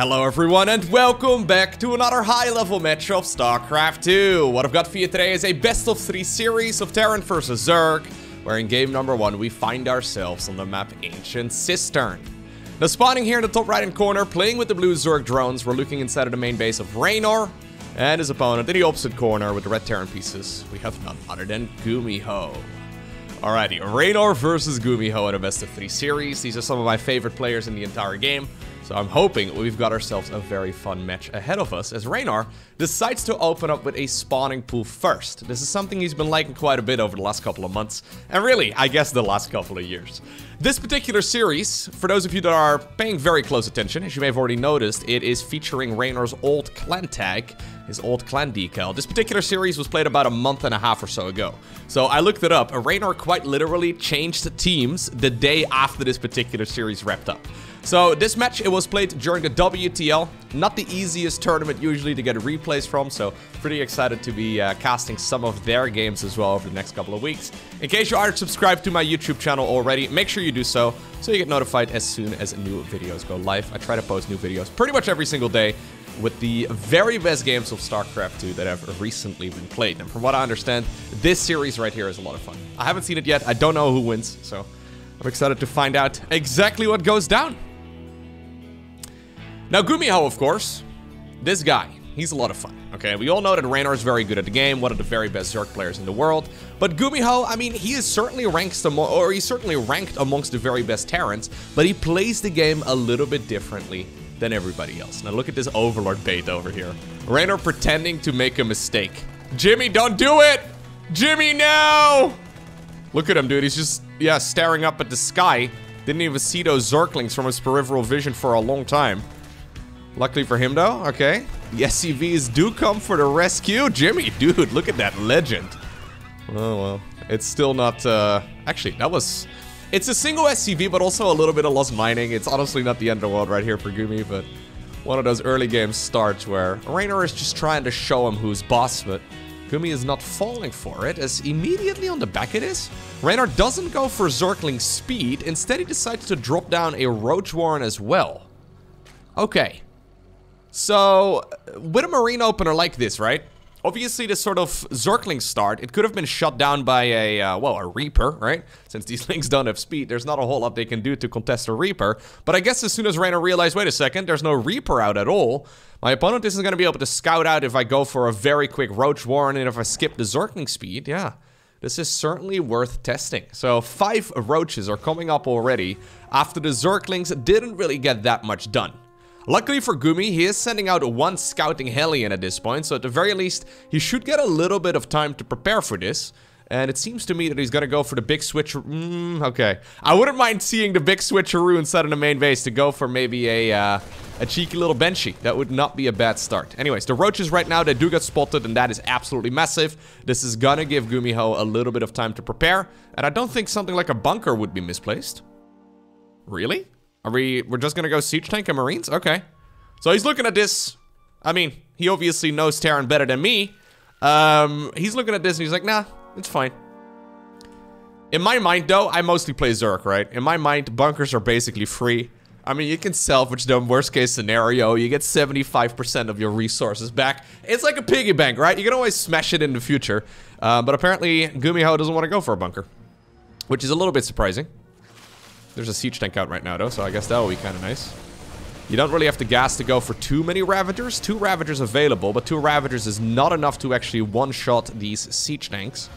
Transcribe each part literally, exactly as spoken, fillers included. Hello everyone and welcome back to another high-level match of StarCraft two. What I've got for you today is a best of three series of Terran versus Zerg, where in game number one we find ourselves on the map Ancient Cistern. Now spawning here in the top right-hand corner, playing with the blue Zerg drones, we're looking inside of the main base of Reynor, and his opponent in the opposite corner with the red Terran pieces, we have none other than Gumiho. Alrighty, Reynor versus Gumiho in a best of three series. These are some of my favorite players in the entire game. So I'm hoping we've got ourselves a very fun match ahead of us, as Reynor decides to open up with a spawning pool first. This is something he's been liking quite a bit over the last couple of months, and really, I guess the last couple of years. This particular series, for those of you that are paying very close attention, as you may have already noticed, it is featuring Reynor's old clan tag, his old clan decal. This particular series was played about a month and a half or so ago. So I looked it up, and Reynor quite literally changed teams the day after this particular series wrapped up. So this match, it was played during the W T L, not the easiest tournament usually to get replays from, so pretty excited to be uh, casting some of their games as well over the next couple of weeks. In case you aren't subscribed to my YouTube channel already, make sure you do so, so you get notified as soon as new videos go live. I try to post new videos pretty much every single day with the very best games of StarCraft two that have recently been played. And from what I understand, this series right here is a lot of fun. I haven't seen it yet, I don't know who wins, so I'm excited to find out exactly what goes down. Now, Gumiho, of course, this guy, he's a lot of fun, okay? We all know that Reynor is very good at the game, one of the very best Zerg players in the world. But Gumiho, I mean, he is certainly ranked, or he's certainly ranked amongst the very best Terrans, but he plays the game a little bit differently than everybody else. Now, look at this Overlord bait over here. Reynor pretending to make a mistake. Jimmy, don't do it! Jimmy, no! Look at him, dude. He's just, yeah, staring up at the sky. Didn't even see those Zerglings from his peripheral vision for a long time. Luckily for him, though, okay. The S C Vs do come for the rescue. Jimmy, dude, look at that legend. Oh, well. It's still not... Uh, actually, that was... It's a single S C V, but also a little bit of lost mining. It's honestly not the end of the world right here for Gumi, but one of those early game starts where Reynor is just trying to show him who's boss, but Gumi is not falling for it, as immediately on the back it is. Reynor doesn't go for Zergling speed. Instead, he decides to drop down a Roach Warren as well. Okay. So, with a marine opener like this, right? Obviously, this sort of Zergling start, it could have been shut down by a, uh, well, a Reaper, right? Since these links don't have speed, there's not a whole lot they can do to contest a Reaper. But I guess as soon as Reynor realized, wait a second, there's no Reaper out at all, my opponent isn't going to be able to scout out if I go for a very quick Roach Warren and if I skip the Zergling speed, yeah. This is certainly worth testing. So five Roaches are coming up already after the Zerglings didn't really get that much done. Luckily for Gumi, he is sending out one scouting Hellion at this point, so at the very least, he should get a little bit of time to prepare for this. And it seems to me that he's gonna go for the big switch. Mm, okay. I wouldn't mind seeing the big switcheroo instead of the main base to go for maybe a, uh, a cheeky little Banshee. That would not be a bad start. Anyways, the Roaches right now, they do get spotted, and that is absolutely massive. This is gonna give Gumiho a little bit of time to prepare, and I don't think something like a bunker would be misplaced. Really? Are we, we're just gonna go siege tank and marines? Okay. So he's looking at this. I mean, he obviously knows Terran better than me. Um, he's looking at this and he's like, nah, it's fine. In my mind though, I mostly play Zerg, right? In my mind, bunkers are basically free. I mean, you can salvage them, worst case scenario. You get seventy-five percent of your resources back. It's like a piggy bank, right? You can always smash it in the future. Uh, but apparently, Gumiho doesn't want to go for a bunker, which is a little bit surprising. There's a siege tank out right now, though, so I guess that would be kind of nice. You don't really have to gas to go for too many Ravagers. Two Ravagers available, but two Ravagers is not enough to actually one-shot these siege tanks.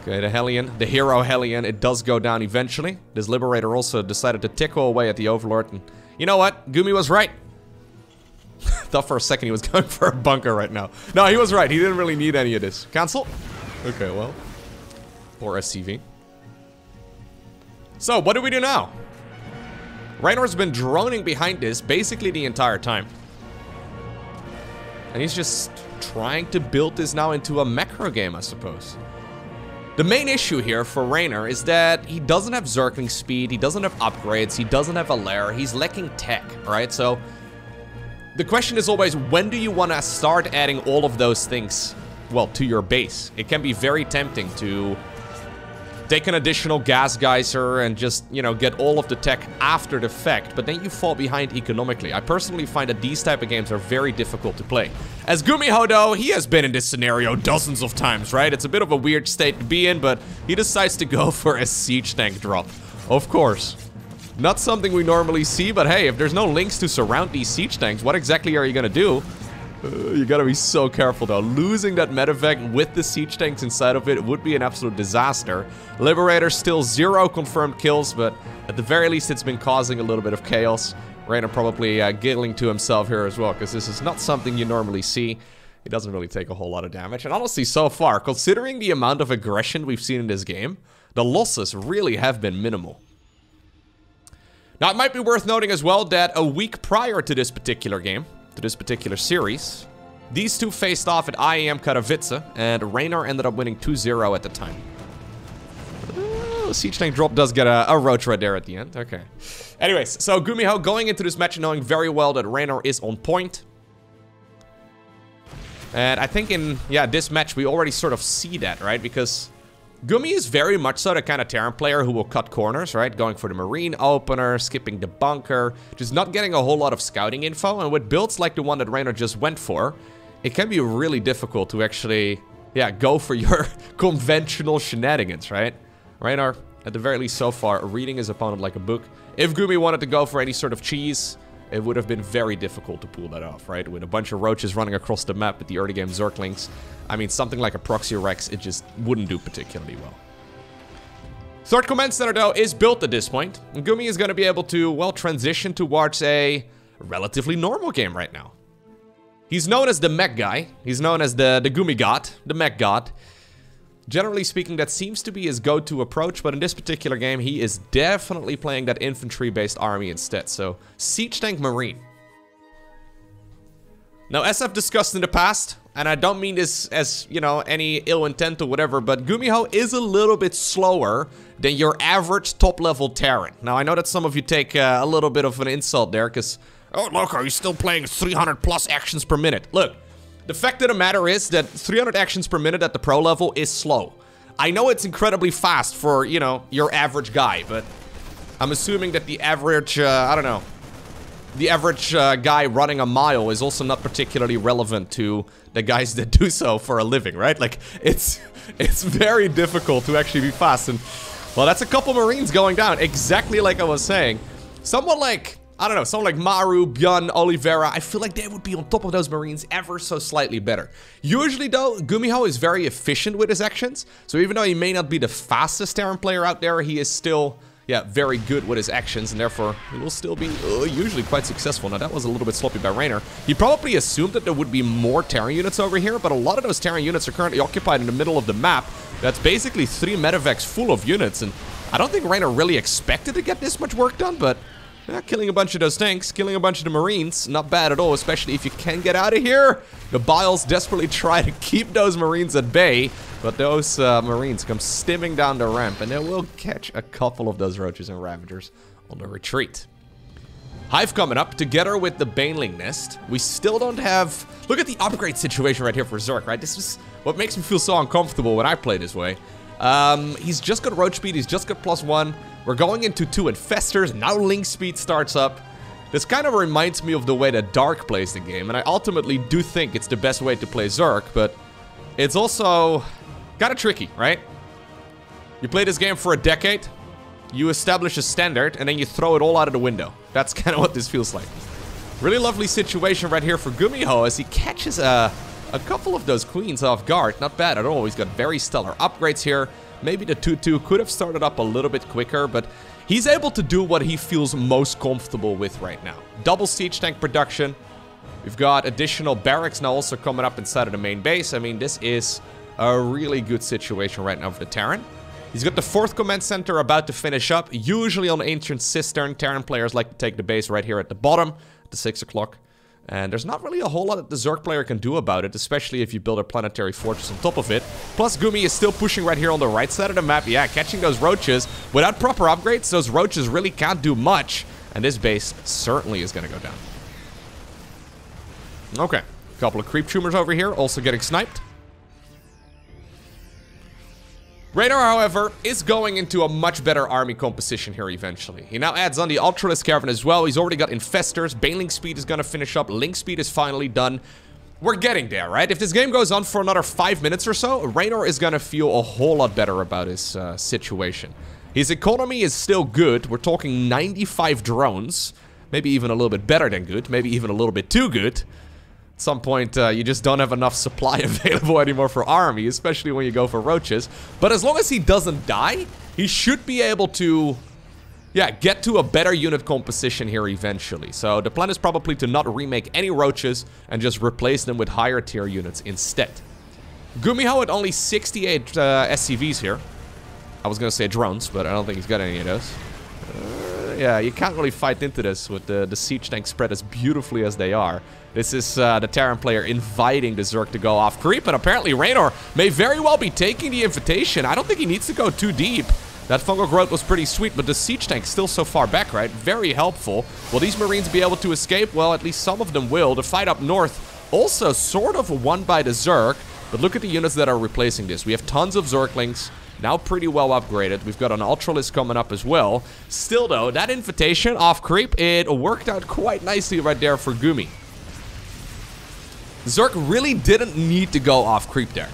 Okay, the Hellion, the hero Hellion, it does go down eventually. This Liberator also decided to tickle away at the Overlord, and you know what? Gumi was right. Thought for a second he was going for a bunker right now. No, he was right. He didn't really need any of this. Cancel? Okay, well. Or S C V. So, what do we do now? Reynor's been droning behind this basically the entire time. And he's just trying to build this now into a macro game, I suppose. The main issue here for Reynor is that he doesn't have Zergling speed, he doesn't have upgrades, he doesn't have a lair, he's lacking tech, right? So, the question is always, when do you want to start adding all of those things, well, to your base? It can be very tempting to take an additional gas geyser and just, you know, get all of the tech after the fact, but then you fall behind economically. I personally find that these type of games are very difficult to play. As Gumiho, though, he has been in this scenario dozens of times, right? It's a bit of a weird state to be in, but he decides to go for a siege tank drop. Of course. Not something we normally see, but hey, if there's no links to surround these siege tanks, what exactly are you gonna do? Uh, you gotta be so careful, though. Losing that medevac with the siege tanks inside of it would be an absolute disaster. Liberator still zero confirmed kills, but at the very least it's been causing a little bit of chaos. Reynor probably uh, giggling to himself here as well, because this is not something you normally see. It doesn't really take a whole lot of damage, and honestly, so far, considering the amount of aggression we've seen in this game, the losses really have been minimal. Now, it might be worth noting as well that a week prior to this particular game, to this particular series, these two faced off at I E M Katowice, and Reynor ended up winning two zero at the time. Ooh, siege tank drop does get a, a roach right there at the end, okay. Anyways, so Gumiho going into this match knowing very well that Reynor is on point. And I think in, yeah, this match we already sort of see that, right? Because Gumi is very much so the kind of Terran player who will cut corners, right? Going for the Marine opener, skipping the bunker, just not getting a whole lot of scouting info. And with builds like the one that Reynor just went for, it can be really difficult to actually, yeah, go for your conventional shenanigans, right? Reynor, at the very least so far, reading his opponent like a book. If Gumi wanted to go for any sort of cheese, it would have been very difficult to pull that off, right? With a bunch of roaches running across the map with the early game Zerglings. I mean, something like a Proxy Rex, it just wouldn't do particularly well. Third command center, though, is built at this point. And Gumi is going to be able to, well, transition towards a relatively normal game right now. He's known as the mech guy. He's known as the, the Gumi god, the mech god. Generally speaking, that seems to be his go-to approach, but in this particular game, he is definitely playing that infantry-based army instead, so siege tank Marine. Now, as I've discussed in the past, and I don't mean this as, you know, any ill intent or whatever, but Gumiho is a little bit slower than your average top-level Terran. Now, I know that some of you take uh, a little bit of an insult there, because, oh, look, are you still playing three hundred plus actions per minute? Look. The fact of the matter is that three hundred actions per minute at the pro level is slow. I know it's incredibly fast for, you know, your average guy, but I'm assuming that the average, uh, I don't know, the average uh, guy running a mile is also not particularly relevant to the guys that do so for a living, right? Like, it's, it's very difficult to actually be fast, and, well, that's a couple Marines going down, exactly like I was saying. Someone like... I don't know, someone like Maru, Byun, Oliveira, I feel like they would be on top of those Marines ever so slightly better. Usually, though, Gumiho is very efficient with his actions, so even though he may not be the fastest Terran player out there, he is still, yeah, very good with his actions, and therefore, he will still be uh, usually quite successful. Now, that was a little bit sloppy by Reynor. He probably assumed that there would be more Terran units over here, but a lot of those Terran units are currently occupied in the middle of the map. That's basically three medevacs full of units, and I don't think Reynor really expected to get this much work done, but... yeah, killing a bunch of those tanks, killing a bunch of the Marines, not bad at all, especially if you can get out of here. The Byles desperately try to keep those Marines at bay, but those uh, Marines come stimming down the ramp, and they will catch a couple of those Roaches and Ravagers on the retreat. Hive coming up, together with the Baneling Nest. We still don't have... look at the upgrade situation right here for Zerg, right? This is what makes me feel so uncomfortable when I play this way. Um, he's just got Roach Speed, he's just got plus one. We're going into two Infestors, now Link Speed starts up. This kind of reminds me of the way that Dark plays the game, and I ultimately do think it's the best way to play Zerg, but it's also kind of tricky, right? You play this game for a decade, you establish a standard, and then you throw it all out of the window. That's kind of what this feels like. Really lovely situation right here for Gumiho as he catches a, a couple of those Queens off guard. Not bad at all, he's got very stellar upgrades here. Maybe the two two could have started up a little bit quicker, but he's able to do what he feels most comfortable with right now. Double siege tank production. We've got additional barracks now also coming up inside of the main base. I mean, this is a really good situation right now for the Terran. He's got the fourth command center about to finish up. Usually on Ancient Cistern, Terran players like to take the base right here at the bottom, at the six o'clock. And there's not really a whole lot that the Zerg player can do about it, especially if you build a planetary fortress on top of it. Plus, Gumi is still pushing right here on the right side of the map. Yeah, catching those roaches. Without proper upgrades, those roaches really can't do much. And this base certainly is going to go down. Okay, a couple of creep tumors over here, also getting sniped. Reynor, however, is going into a much better army composition here eventually. He now adds on the Ultralisk Caravan as well. He's already got Infestors. Baneling Speed is going to finish up. Link Speed is finally done. We're getting there, right? If this game goes on for another five minutes or so, Reynor is going to feel a whole lot better about his uh, situation. His economy is still good. We're talking ninety-five drones. Maybe even a little bit better than good. Maybe even a little bit too good. At some point, uh, you just don't have enough supply available anymore for army, especially when you go for roaches. But as long as he doesn't die, he should be able to, yeah, get to a better unit composition here eventually. So the plan is probably to not remake any roaches and just replace them with higher tier units instead. Gumiho at only sixty-eight uh, S C Vs here. I was going to say drones, but I don't think he's got any of those. Uh, yeah, you can't really fight into this with the, the siege tank spread as beautifully as they are. This is uh, the Terran player inviting the Zerg to go off creep, and apparently Reynor may very well be taking the invitation. I don't think he needs to go too deep. That fungal growth was pretty sweet, but the siege tank still so far back, right? Very helpful. Will these Marines be able to escape? Well, at least some of them will. The fight up north also sort of won by the Zerg, but look at the units that are replacing this. We have tons of Zerglings, now pretty well upgraded. We've got an Ultralisk coming up as well. Still though, that invitation off creep, it worked out quite nicely right there for Gumi. Zerg really didn't need to go off creep there.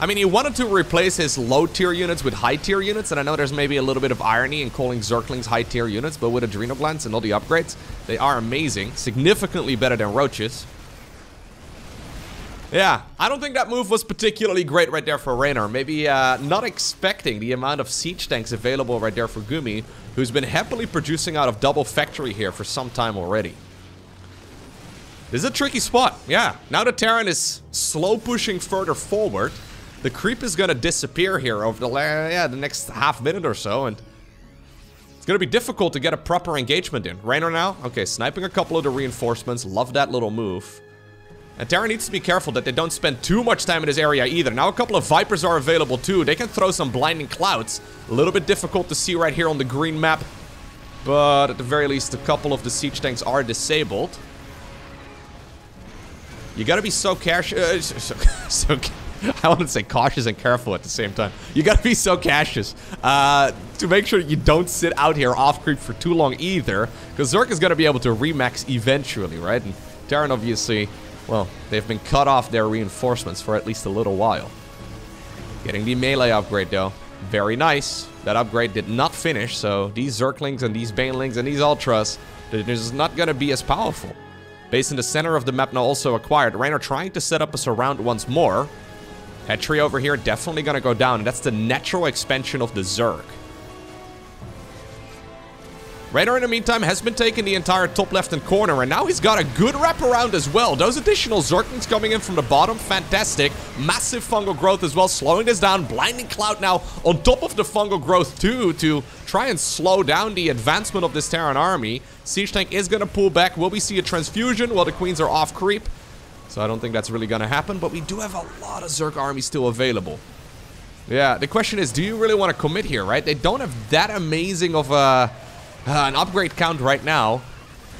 I mean, he wanted to replace his low-tier units with high-tier units, and I know there's maybe a little bit of irony in calling Zerglings high-tier units, but with Adrenal Glands and all the upgrades, they are amazing. Significantly better than Roaches. Yeah, I don't think that move was particularly great right there for Reynor. Maybe uh, not expecting the amount of siege tanks available right there for Gumi, who's been happily producing out of Double Factory here for some time already. This is a tricky spot, yeah. Now the Terran is slow pushing further forward. The creep is going to disappear here over the, yeah, the next half minute or so, and it's going to be difficult to get a proper engagement in. Reynor now, okay, sniping a couple of the reinforcements. Love that little move. And Terran needs to be careful that they don't spend too much time in this area either. Now a couple of Vipers are available too. They can throw some blinding clouds. A little bit difficult to see right here on the green map, but at the very least, a couple of the siege tanks are disabled. You got to be so cautious. Uh, so, so, so I want to say cautious and careful at the same time. You gotta be so cautious uh, to make sure you don't sit out here off creep for too long either, because Zerg is gonna be able to remax eventually, right? And Terran, obviously, well, they've been cut off their reinforcements for at least a little while. Getting the melee upgrade though, very nice. That upgrade did not finish, so these Zerglings and these Banelings and these Ultras, they're just not gonna be as powerful. Base in the center of the map now also acquired. Reynor trying to set up a surround once more. That tree over here definitely gonna go down. That's the natural expansion of the Zerg. Reynor, in the meantime, has been taking the entire top left-hand corner, and now he's got a good wraparound as well. Those additional Zerglings coming in from the bottom, fantastic. Massive fungal growth as well, slowing this down. Blinding Cloud now on top of the fungal growth too, to try and slow down the advancement of this Terran army. Siege Tank is gonna pull back. Will we see a transfusion? Well, the Queens are off creep. So I don't think that's really going to happen, but we do have a lot of Zerg army still available. Yeah, the question is, do you really want to commit here, right? They don't have that amazing of a, uh, an upgrade count right now.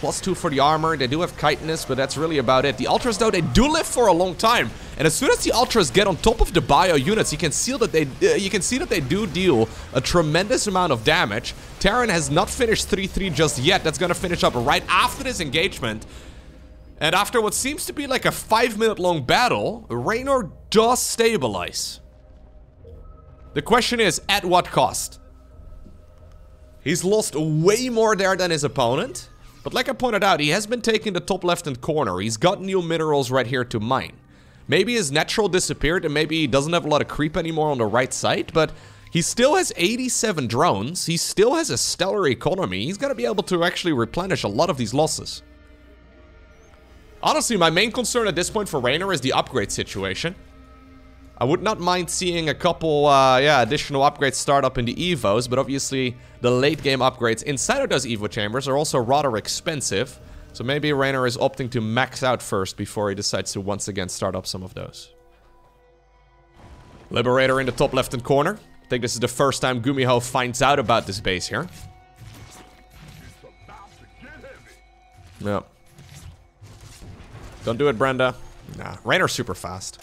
Plus two for the armor. They do have chitinous, but that's really about it. The Ultras, though, they do live for a long time. And as soon as the Ultras get on top of the bio units, you can see that they, uh, you can see that they do deal a tremendous amount of damage. Terran has not finished three three just yet. That's going to finish up right after this engagement. And after what seems to be like a five-minute long battle, Reynor does stabilize. The question is, at what cost? He's lost way more there than his opponent. But like I pointed out, he has been taking the top left-hand corner. He's got new minerals right here to mine. Maybe his natural disappeared and maybe he doesn't have a lot of creep anymore on the right side, but he still has eighty-seven drones. He still has a stellar economy. He's going to be able to actually replenish a lot of these losses. Honestly, my main concern at this point for Reynor is the upgrade situation. I would not mind seeing a couple uh, yeah, additional upgrades start up in the Evos, but obviously the late game upgrades inside of those Evo chambers are also rather expensive. So maybe Reynor is opting to max out first before he decides to once again start up some of those. Liberator in the top left-hand corner. I think this is the first time Gumiho finds out about this base here. Yeah. Don't do it, Brenda. Nah, Reynor super fast.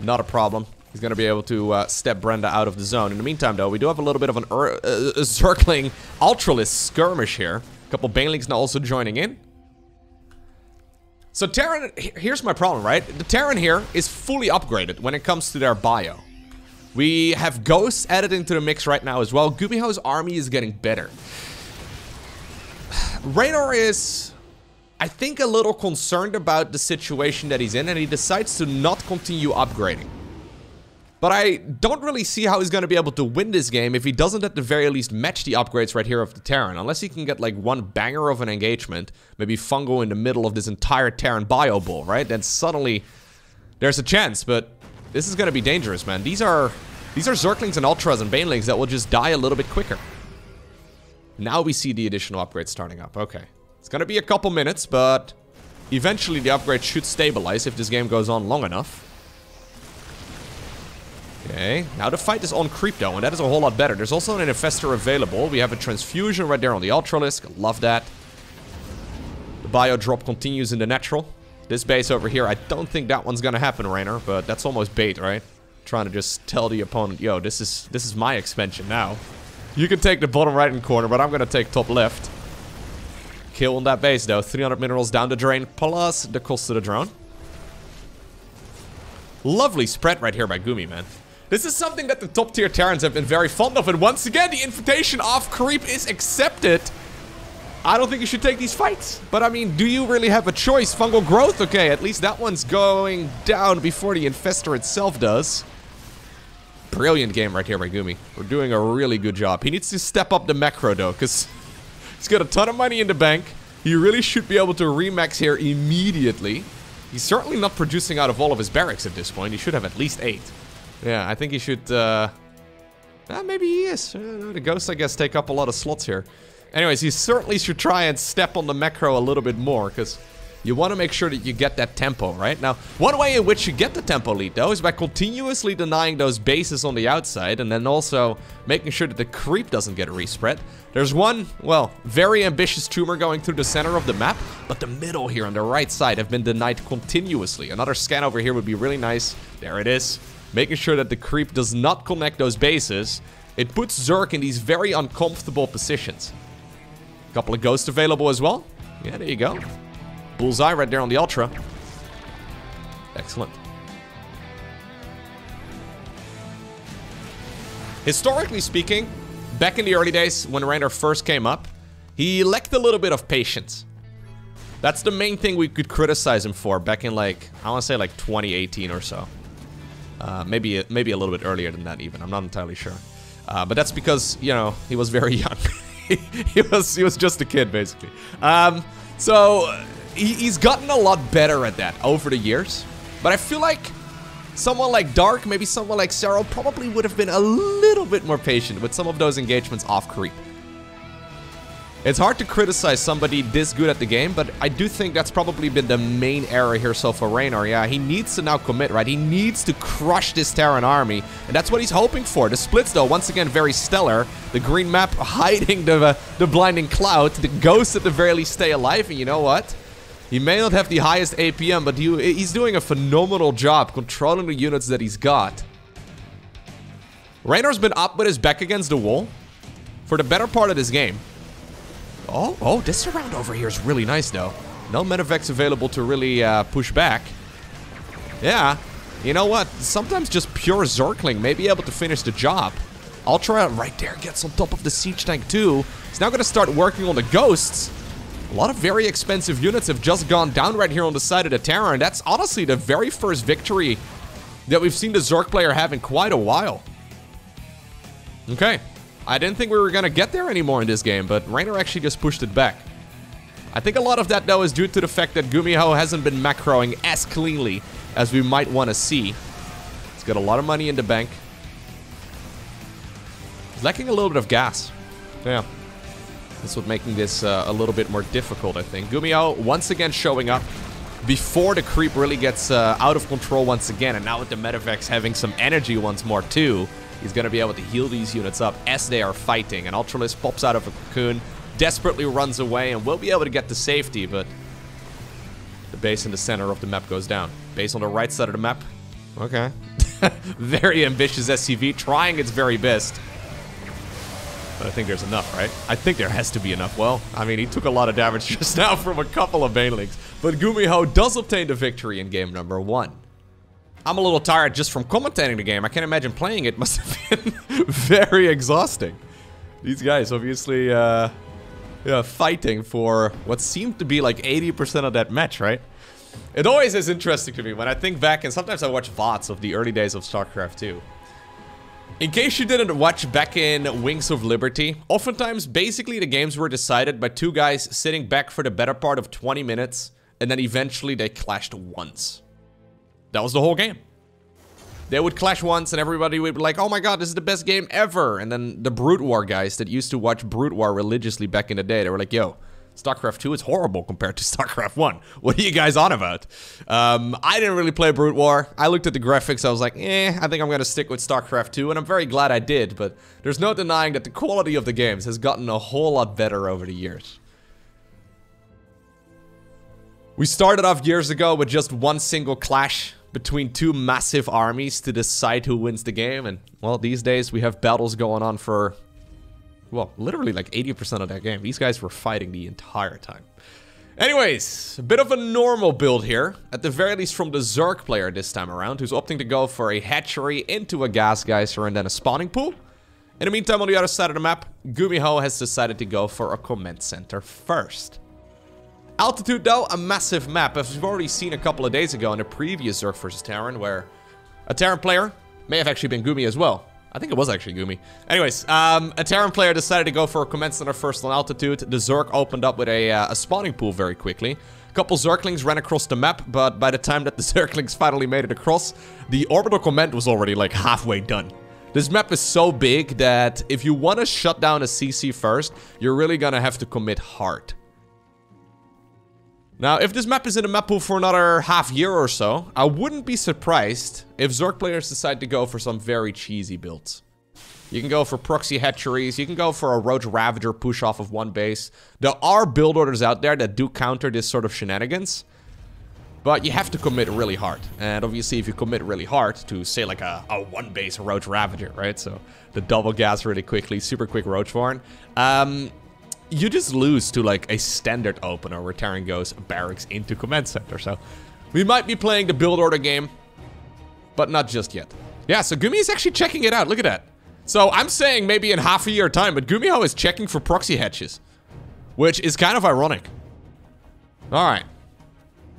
Not a problem. He's going to be able to uh, step Brenda out of the zone. In the meantime, though, we do have a little bit of an er uh, circling Ultralist skirmish here. A couple Banelings now also joining in. So Terran, here's my problem, right? The Terran here is fully upgraded when it comes to their bio. We have Ghosts added into the mix right now as well. Gumiho's army is getting better. Reynor is, I think, a little concerned about the situation that he's in, and he decides to not continue upgrading. But I don't really see how he's going to be able to win this game if he doesn't at the very least match the upgrades right here of the Terran. Unless he can get like one banger of an engagement, maybe Fungo in the middle of this entire Terran bio ball, right? Then suddenly there's a chance, but this is going to be dangerous, man. These are these are Zerglings and Ultras and Banelings that will just die a little bit quicker. Now we see the additional upgrades starting up. Okay. It's going to be a couple minutes, but eventually the upgrade should stabilize if this game goes on long enough. Okay, now the fight is on creep though, and that is a whole lot better. There's also an Infestor available. We have a Transfusion right there on the Ultralisk. Love that. The bio drop continues in the natural. This base over here, I don't think that one's gonna happen, Reynor, but that's almost bait, right? Trying to just tell the opponent, yo, this is this is my expansion now. You can take the bottom right-hand corner, but I'm gonna take top left. Kill on that base though. three hundred minerals down the drain, plus the cost of the drone. Lovely spread right here by Gumi, man. This is something that the top tier Terrans have been very fond of, and once again, the invitation of creep is accepted. I don't think you should take these fights, but I mean, do you really have a choice? Fungal growth, okay, at least that one's going down before the Infestor itself does. Brilliant game right here by Gumi. We're doing a really good job. He needs to step up the macro though, because he's got a ton of money in the bank. He really should be able to remax here immediately. He's certainly not producing out of all of his barracks at this point. He should have at least eight. Yeah, I think he should, uh, uh maybe he is. Uh, no, the ghosts, I guess, take up a lot of slots here. Anyways, he certainly should try and step on the macro a little bit more, because you want to make sure that you get that tempo, right? Now, one way in which you get the tempo lead, though, is by continuously denying those bases on the outside, and then also making sure that the creep doesn't get respread. There's one, well, very ambitious tumor going through the center of the map, but the middle here on the right side have been denied continuously. Another scan over here would be really nice. There it is. Making sure that the creep does not connect those bases. It puts Zerg in these very uncomfortable positions. A couple of ghosts available as well. Yeah, there you go. Bullseye right there on the Ultra. Excellent. Historically speaking, back in the early days when Reynor first came up, he lacked a little bit of patience. That's the main thing we could criticize him for back in, like, I want to say like twenty eighteen or so. Uh, maybe, maybe a little bit earlier than that even. I'm not entirely sure. Uh, but that's because, you know, he was very young. he, he was he was just a kid, basically. Um, so he, he's gotten a lot better at that over the years. But I feel like someone like Dark, maybe someone like Serral, probably would have been a little bit more patient with some of those engagements off creep. It's hard to criticize somebody this good at the game, but I do think that's probably been the main error here so far. Reynor, yeah, he needs to now commit, right? He needs to crush this Terran army, and that's what he's hoping for. The splits, though, once again, very stellar. The green map hiding the, uh, the blinding cloud. The ghosts at the very least stay alive, and you know what? He may not have the highest A P M, but he, he's doing a phenomenal job controlling the units that he's got. Reynor's been up with his back against the wall for the better part of this game. Oh, oh, this surround over here is really nice, though. No medevacs available to really uh, push back. Yeah, you know what? Sometimes just pure Zergling may be able to finish the job. Ultra right there gets on top of the siege tank, too. He's now going to start working on the ghosts. A lot of very expensive units have just gone down right here on the side of the Terran, and that's honestly the very first victory that we've seen the Zerg player have in quite a while. Okay. I didn't think we were going to get there anymore in this game, but Reynor actually just pushed it back. I think a lot of that, though, is due to the fact that Gumiho hasn't been macroing as cleanly as we might want to see. He's got a lot of money in the bank. He's lacking a little bit of gas. Yeah. That's what's making this uh, a little bit more difficult, I think. Gumiho once again showing up before the creep really gets uh, out of control once again, and now with the medevacs having some energy once more, too. He's going to be able to heal these units up as they are fighting. And Ultralist pops out of a cocoon, desperately runs away, and will be able to get to safety, but the base in the center of the map goes down. Base on the right side of the map. Okay. Very ambitious S C V, trying its very best. But I think there's enough, right? I think there has to be enough. Well, I mean, he took a lot of damage just now from a couple of banelings. But Gumiho does obtain the victory in game number one. I'm a little tired just from commentating the game. I can't imagine playing it. Must have been very exhausting. These guys obviously uh, yeah, fighting for what seemed to be like eighty percent of that match, right? It always is interesting to me when I think back, and sometimes I watch V O Ds of the early days of StarCraft two. In case you didn't watch back in Wings of Liberty, oftentimes basically the games were decided by two guys sitting back for the better part of twenty minutes, and then eventually they clashed once. That was the whole game. They would clash once and everybody would be like, oh my god, this is the best game ever. And then the Brood War guys that used to watch Brood War religiously back in the day, they were like, yo, StarCraft two is horrible compared to StarCraft one. What are you guys on about? Um, I didn't really play Brood War. I looked at the graphics. I was like, eh, I think I'm going to stick with StarCraft two. And I'm very glad I did. But there's no denying that the quality of the games has gotten a whole lot better over the years. We started off years ago with just one single clash between two massive armies to decide who wins the game. And, well, these days we have battles going on for... well, literally like eighty percent of that game. These guys were fighting the entire time. Anyways, a bit of a normal build here. At the very least from the Zerg player this time around, who's opting to go for a hatchery into a gas geyser and then a spawning pool. In the meantime, on the other side of the map, Gumiho has decided to go for a command center first. Altitude, though, a massive map, as we've already seen a couple of days ago in a previous Zerg versus Terran, where a Terran player may have actually been Gumi as well. I think it was actually Gumi. Anyways, um, a Terran player decided to go for a command center first on Altitude. The Zerg opened up with a, uh, a spawning pool very quickly. A couple Zerglings ran across the map, but by the time that the Zerglings finally made it across, the orbital command was already like halfway done. This map is so big that if you want to shut down a C C first, you're really going to have to commit hard. Now, if this map is in the map pool for another half year or so, I wouldn't be surprised if Zerg players decide to go for some very cheesy builds. You can go for proxy hatcheries, you can go for a Roach Ravager push off of one base. There are build orders out there that do counter this sort of shenanigans, but you have to commit really hard. And obviously, if you commit really hard to, say, like a, a one base Roach Ravager, right? So the double gas really quickly, super quick Roach Warren. Um... You just lose to, like, a standard opener where Terran goes barracks into command center. So, we might be playing the build order game, but not just yet. Yeah, so Gumi is actually checking it out. Look at that. So, I'm saying maybe in half a year time, but Gumiho is checking for proxy hatches, which is kind of ironic. Alright.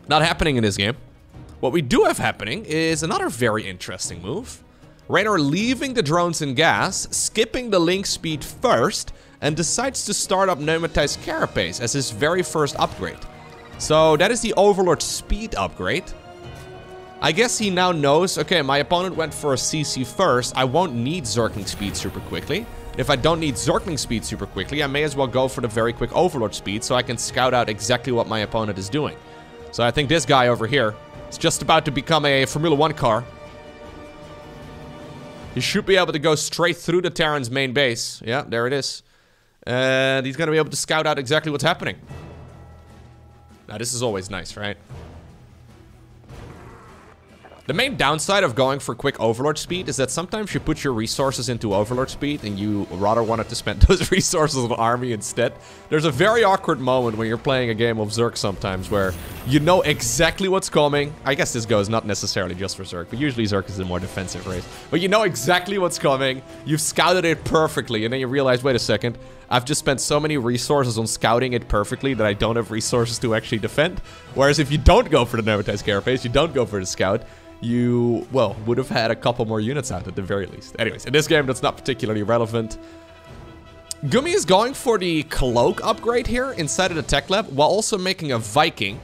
Not happening in this game. What we do have happening is another very interesting move. Reynor leaving the drones in gas, skipping the link speed first, and decides to start up Pneumatized Carapace as his very first upgrade. So that is the Overlord speed upgrade. I guess he now knows, okay, my opponent went for a C C first, I won't need Zergling speed super quickly. If I don't need Zergling speed super quickly, I may as well go for the very quick Overlord speed so I can scout out exactly what my opponent is doing. So I think this guy over here is just about to become a Formula one car. He should be able to go straight through the Terran's main base. Yeah, there it is. And he's going to be able to scout out exactly what's happening. Now, this is always nice, right? The main downside of going for quick Overlord speed is that sometimes you put your resources into Overlord speed and you rather wanted to spend those resources on army instead. There's a very awkward moment when you're playing a game of Zerg sometimes where you know exactly what's coming. I guess this goes not necessarily just for Zerg, but usually Zerg is a more defensive race. But you know exactly what's coming, you've scouted it perfectly, and then you realize, wait a second, I've just spent so many resources on scouting it perfectly that I don't have resources to actually defend. Whereas if you don't go for the Pneumatized Carapace, you don't go for the scout, you, well, would have had a couple more units out at the very least. Anyways, in this game, that's not particularly relevant. Gumi is going for the Cloak upgrade here inside of the tech lab, while also making a Viking,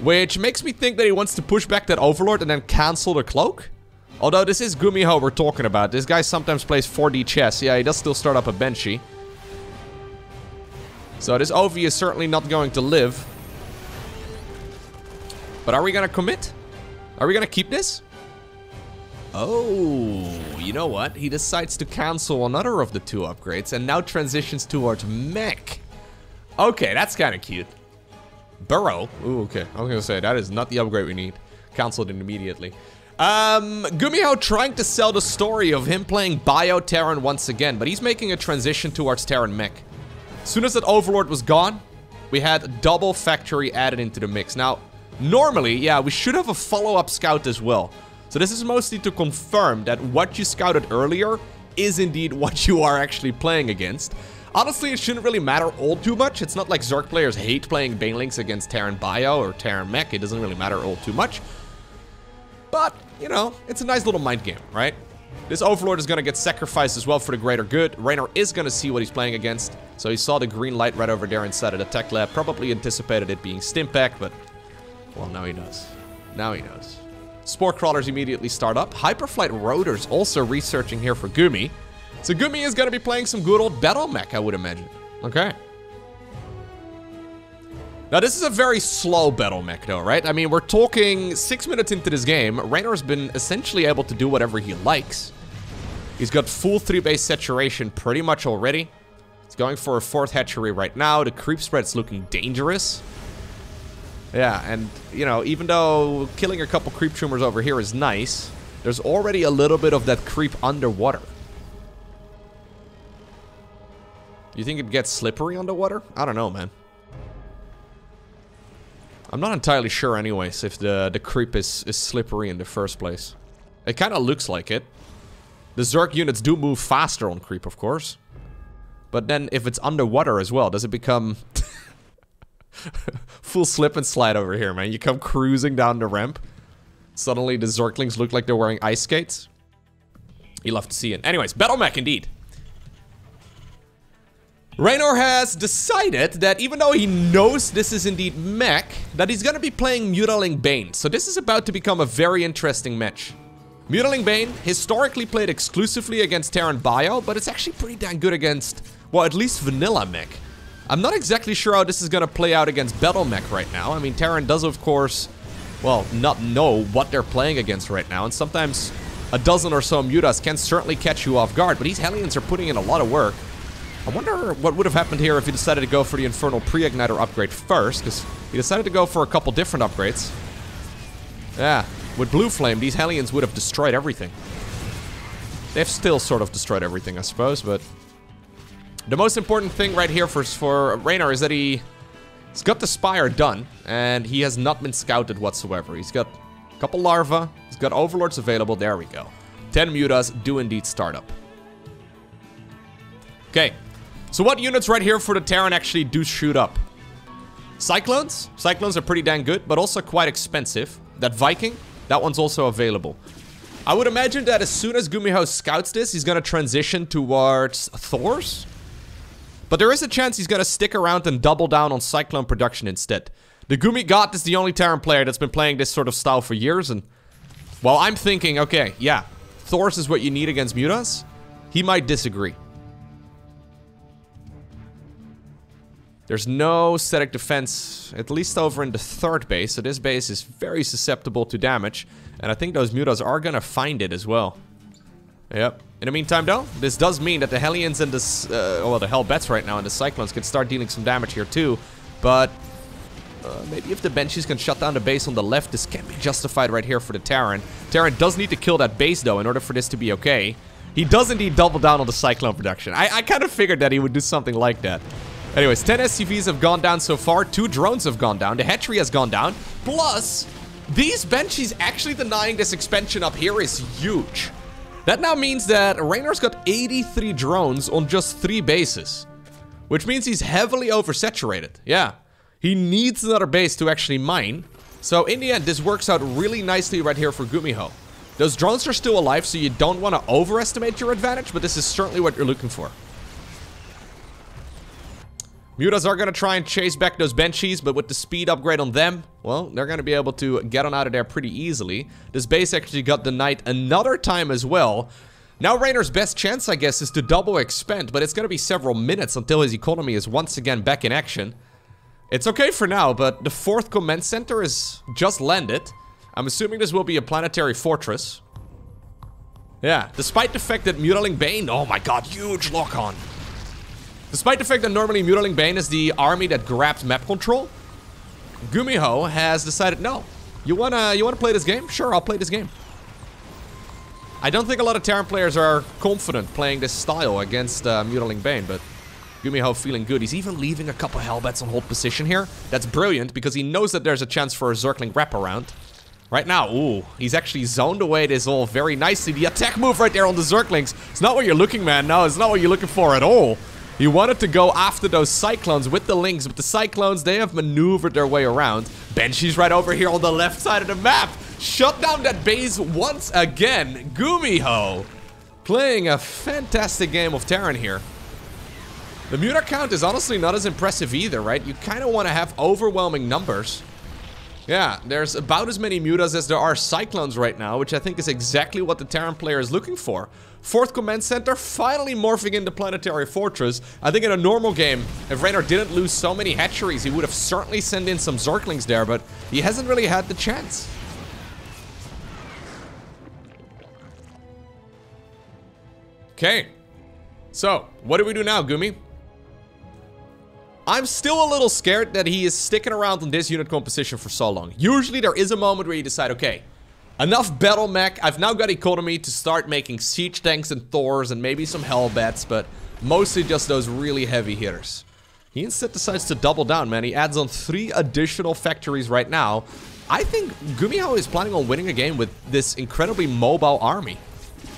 which makes me think that he wants to push back that Overlord and then cancel the Cloak. Although this is Gumiho we're talking about. This guy sometimes plays four D chess. Yeah, he does still start up a Banshee. So this O V is certainly not going to live. But are we going to commit? Are we gonna keep this? Oh, you know what? He decides to cancel another of the two upgrades and now transitions towards mech. Okay, that's kind of cute. Burrow. Ooh, okay. I was gonna say, that is not the upgrade we need. Canceled it immediately. Um, Gumiho trying to sell the story of him playing Bio Terran once again, but he's making a transition towards Terran mech. As soon as that Overlord was gone, we had double factory added into the mix. Now, normally, yeah, we should have a follow-up scout as well. So this is mostly to confirm that what you scouted earlier is indeed what you are actually playing against. Honestly, it shouldn't really matter all too much. It's not like Zerg players hate playing Banelinks against Terran Bio or Terran Mech. It doesn't really matter all too much. But, you know, it's a nice little mind game, right? This Overlord is going to get sacrificed as well for the greater good. Reynor is going to see what he's playing against. So he saw the green light right over there inside of the tech lab. Probably anticipated it being Stimpack, but... well, now he knows. Now he knows. Spore Crawlers immediately start up. Hyperflight Rotors also researching here for Gumi. So Gumi is going to be playing some good old battle mech, I would imagine. Okay. Now, this is a very slow battle mech, though, right? I mean, we're talking six minutes into this game. Reynor's been essentially able to do whatever he likes. He's got full three-base saturation pretty much already. He's going for a fourth hatchery right now. The creep spread's looking dangerous. Yeah, and, you know, even though killing a couple creep tumors over here is nice, there's already a little bit of that creep underwater. You think it gets slippery underwater? I don't know, man. I'm not entirely sure anyways if the, the creep is, is slippery in the first place. It kind of looks like it. The Zerg units do move faster on creep, of course. But then if it's underwater as well, does it become... full slip and slide over here, man. You come cruising down the ramp. Suddenly the Zerglings look like they're wearing ice skates. You love to see it. Anyways, battle mech indeed. Reynor has decided that even though he knows this is indeed mech, that he's going to be playing Mutaling Bane. So this is about to become a very interesting match. Mutaling Bane historically played exclusively against Terran Bio, but it's actually pretty dang good against, well, at least vanilla mech. I'm not exactly sure how this is going to play out against Battle Mech right now. I mean, Terran does, of course, well, not know what they're playing against right now. And sometimes a dozen or so Mutas can certainly catch you off guard. But these Hellions are putting in a lot of work. I wonder what would have happened here if he decided to go for the Infernal Pre-Igniter upgrade first. Because he decided to go for a couple different upgrades. Yeah, with Blue Flame, these Hellions would have destroyed everything. They've still sort of destroyed everything, I suppose, but... the most important thing right here for, for Reynor is that he, he's got the Spire done, and he has not been scouted whatsoever. He's got a couple larvae, he's got Overlords available, there we go. ten Mutas do indeed start up. Okay, so what units right here for the Terran actually do shoot up? Cyclones? Cyclones are pretty dang good, but also quite expensive. That Viking, that one's also available. I would imagine that as soon as Gumiho scouts this, he's going to transition towards Thors. But there is a chance he's going to stick around and double down on Cyclone production instead. The Gumi God is the only Terran player that's been playing this sort of style for years. And, well, I'm thinking, okay, yeah, Thors is what you need against Mutas. He might disagree. There's no static defense, at least over in the third base. So this base is very susceptible to damage. And I think those Mutas are going to find it as well. Yep. In the meantime, though, this does mean that the Hellions and the, uh, well, the Hellbats right now and the Cyclones can start dealing some damage here too. But uh, maybe if the Banshees can shut down the base on the left, this can be justified right here for the Terran. Terran does need to kill that base, though, in order for this to be okay. He does indeed double down on the Cyclone production. I, I kind of figured that he would do something like that. Anyways, ten S C Vs have gone down so far. Two drones have gone down. The hatchery has gone down. Plus, these Banshees actually denying this expansion up here is huge. That now means that Reynor's got eighty-three drones on just three bases, which means he's heavily oversaturated. Yeah, he needs another base to actually mine. So in the end, this works out really nicely right here for Gumiho. Those drones are still alive, so you don't want to overestimate your advantage, but this is certainly what you're looking for. Mutas are going to try and chase back those Banshees, but with the speed upgrade on them, well, they're going to be able to get on out of there pretty easily. This base actually got denied another time as well. Now Reynor's best chance, I guess, is to double expend, but it's going to be several minutes until his economy is once again back in action. It's okay for now, but the fourth command center is just landed. I'm assuming this will be a planetary fortress. Yeah, despite the fact that Mutaling Bane, oh my god, huge lock-on. Despite the fact that normally Mutaling Bane is the army that grabs map control, Gumiho has decided, no, you wanna you wanna play this game? Sure, I'll play this game. I don't think a lot of Terran players are confident playing this style against uh, Mutaling Bane, but Gumiho feeling good. He's even leaving a couple Hellbats on hold position here. That's brilliant, because he knows that there's a chance for a Zergling wraparound. Right now, ooh, he's actually zoned away this all very nicely. The attack move right there on the Zerglings. It's not what you're looking, man. No, it's not what you're looking for at all. You wanted to go after those Cyclones with the Lynx, but the Cyclones, they have maneuvered their way around. Banshee's right over here on the left side of the map. Shut down that base once again. Gumiho playing a fantastic game of Terran here. The Muta count is honestly not as impressive either, right? You kind of want to have overwhelming numbers. Yeah, there's about as many Mutas as there are Cyclones right now, which I think is exactly what the Terran player is looking for. Fourth Command Center finally morphing into Planetary Fortress. I think in a normal game, if Reynor didn't lose so many hatcheries, he would have certainly sent in some Zerglings there, but he hasn't really had the chance. Okay, so what do we do now, Gumi? I'm still a little scared that he is sticking around on this unit composition for so long. Usually there is a moment where you decide, okay, enough battle mech. I've now got economy to start making siege tanks and Thors and maybe some Hellbats, but mostly just those really heavy hitters. He instead decides to double down, man. He adds on three additional factories right now. I think Gumiho is planning on winning a game with this incredibly mobile army.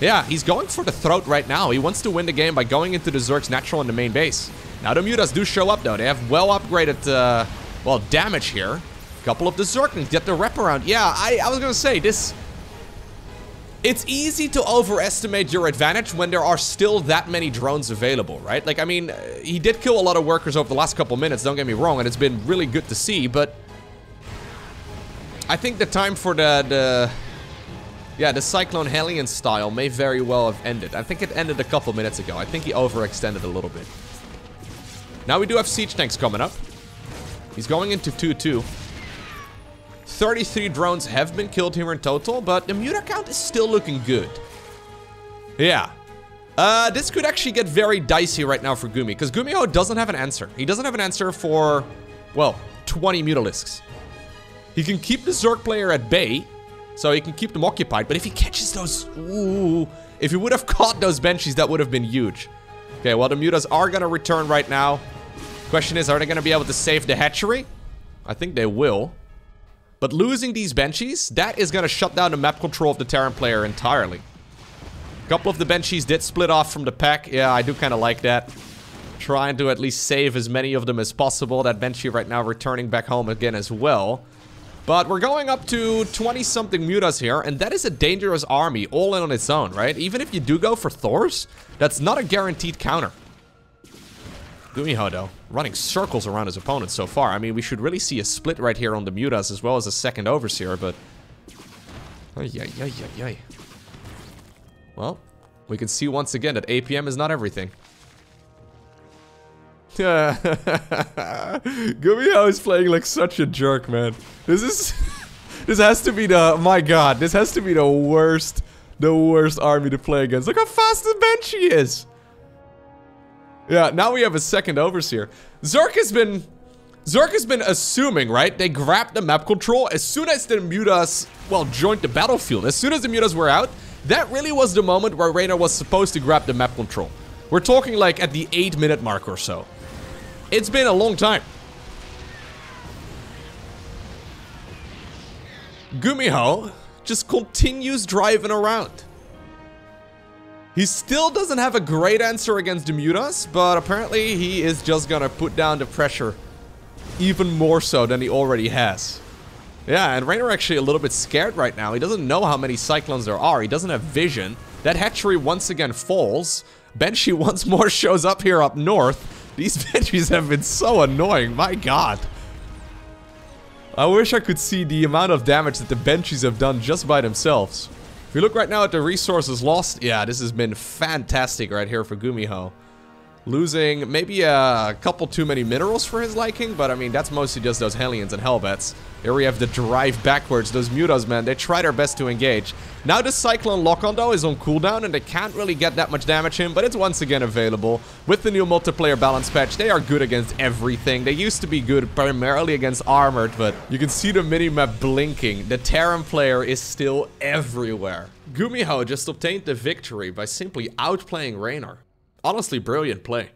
Yeah, he's going for the throat right now. He wants to win the game by going into the Zerg's natural in the main base. Now the Mutas do show up though. They have well upgraded, uh, well, damage here. A couple of the Zerglings get the wraparound. Yeah, I, I was gonna say this. It's easy to overestimate your advantage when there are still that many drones available, right? Like, I mean, he did kill a lot of workers over the last couple minutes, don't get me wrong, and it's been really good to see, but I think the time for the, the yeah, the Cyclone Hellion style may very well have ended. I think it ended a couple minutes ago. I think he overextended a little bit. Now we do have siege tanks coming up. He's going into two two. thirty-three drones have been killed here in total, but the Muta count is still looking good. Yeah. Uh, this could actually get very dicey right now for Gumi, because Gumiho doesn't have an answer. He doesn't have an answer for, well, twenty Mutalisks. He can keep the Zerg player at bay, so he can keep them occupied, but if he catches those... Ooh, if he would have caught those Banshees, that would have been huge. Okay, well, the Mutas are going to return right now. Question is, are they going to be able to save the hatchery? I think they will. But losing these Banshees, that is going to shut down the map control of the Terran player entirely. A couple of the Banshees did split off from the pack. Yeah, I do kind of like that. Trying to at least save as many of them as possible. That Banshee right now returning back home again as well. But we're going up to twenty-something Mutas here, and that is a dangerous army all in on its own, right? Even if you do go for Thors, that's not a guaranteed counter. Gumiho, though, running circles around his opponent so far. I mean, we should really see a split right here on the Mutas as well as a second Overseer, but... Ay, ay, ay, ay, ay. Well, we can see once again that A P M is not everything. Gumiho is playing like such a jerk, man. This is... this has to be the... My god, this has to be the worst... The worst army to play against. Look how fast the Banshee is! Yeah, now we have a second Overseer. Zerg has been... Zerg has been assuming, right? They grabbed the map control as soon as the Mutas... Well, joined the battlefield. As soon as the Mutas were out, that really was the moment where Reynor was supposed to grab the map control. We're talking like at the eight minute mark or so. It's been a long time. Gumiho just continues driving around. He still doesn't have a great answer against the Mutas, but apparently he is just gonna put down the pressure even more so than he already has. Yeah, and Reynor actually a little bit scared right now. He doesn't know how many Cyclones there are. He doesn't have vision. That hatchery once again falls. Banshee once more shows up here up north. These Banshees have been so annoying, my god. I wish I could see the amount of damage that the Banshees have done just by themselves. If you look right now at the resources lost, yeah, this has been fantastic right here for Gumiho. Losing maybe a couple too many minerals for his liking, but I mean, that's mostly just those Hellions and Hellbats. Here we have the drive backwards. Those Mutas, man, they try their best to engage. Now the Cyclone Lock-On, though, is on cooldown, and they can't really get that much damage in, but it's once again available. With the new multiplayer balance patch, they are good against everything. They used to be good primarily against Armored, but you can see the minimap blinking. The Terran player is still everywhere. Gumiho just obtained the victory by simply outplaying Reynor. Honestly, brilliant play.